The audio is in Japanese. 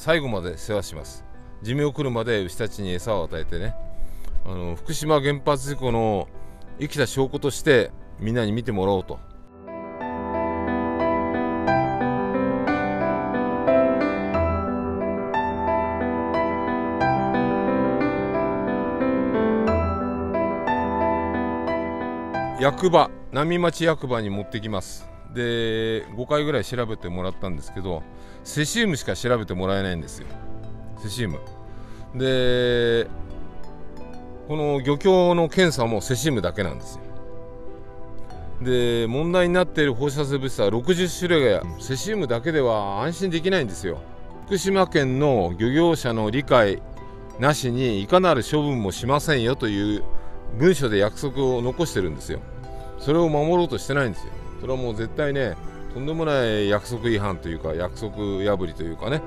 最後まで世話します。寿命来るまで牛たちに餌を与えてね、福島原発事故の生きた証拠としてみんなに見てもらおうと。役場、浪町役場に持ってきます。で5回ぐらい調べてもらったんですけど、セシウムしか調べてもらえないんですよ。セシウムで、この漁協の検査もセシウムだけなんですよ。で問題になっている放射性物質は60種類が、セシウムだけでは安心できないんですよ。福島県の漁業者の理解なしにいかなる処分もしませんよという文書で約束を残してるんですよ。それを守ろうとしてないんですよ。それはもう絶対ね、とんでもない約束違反というか、約束破りというかね。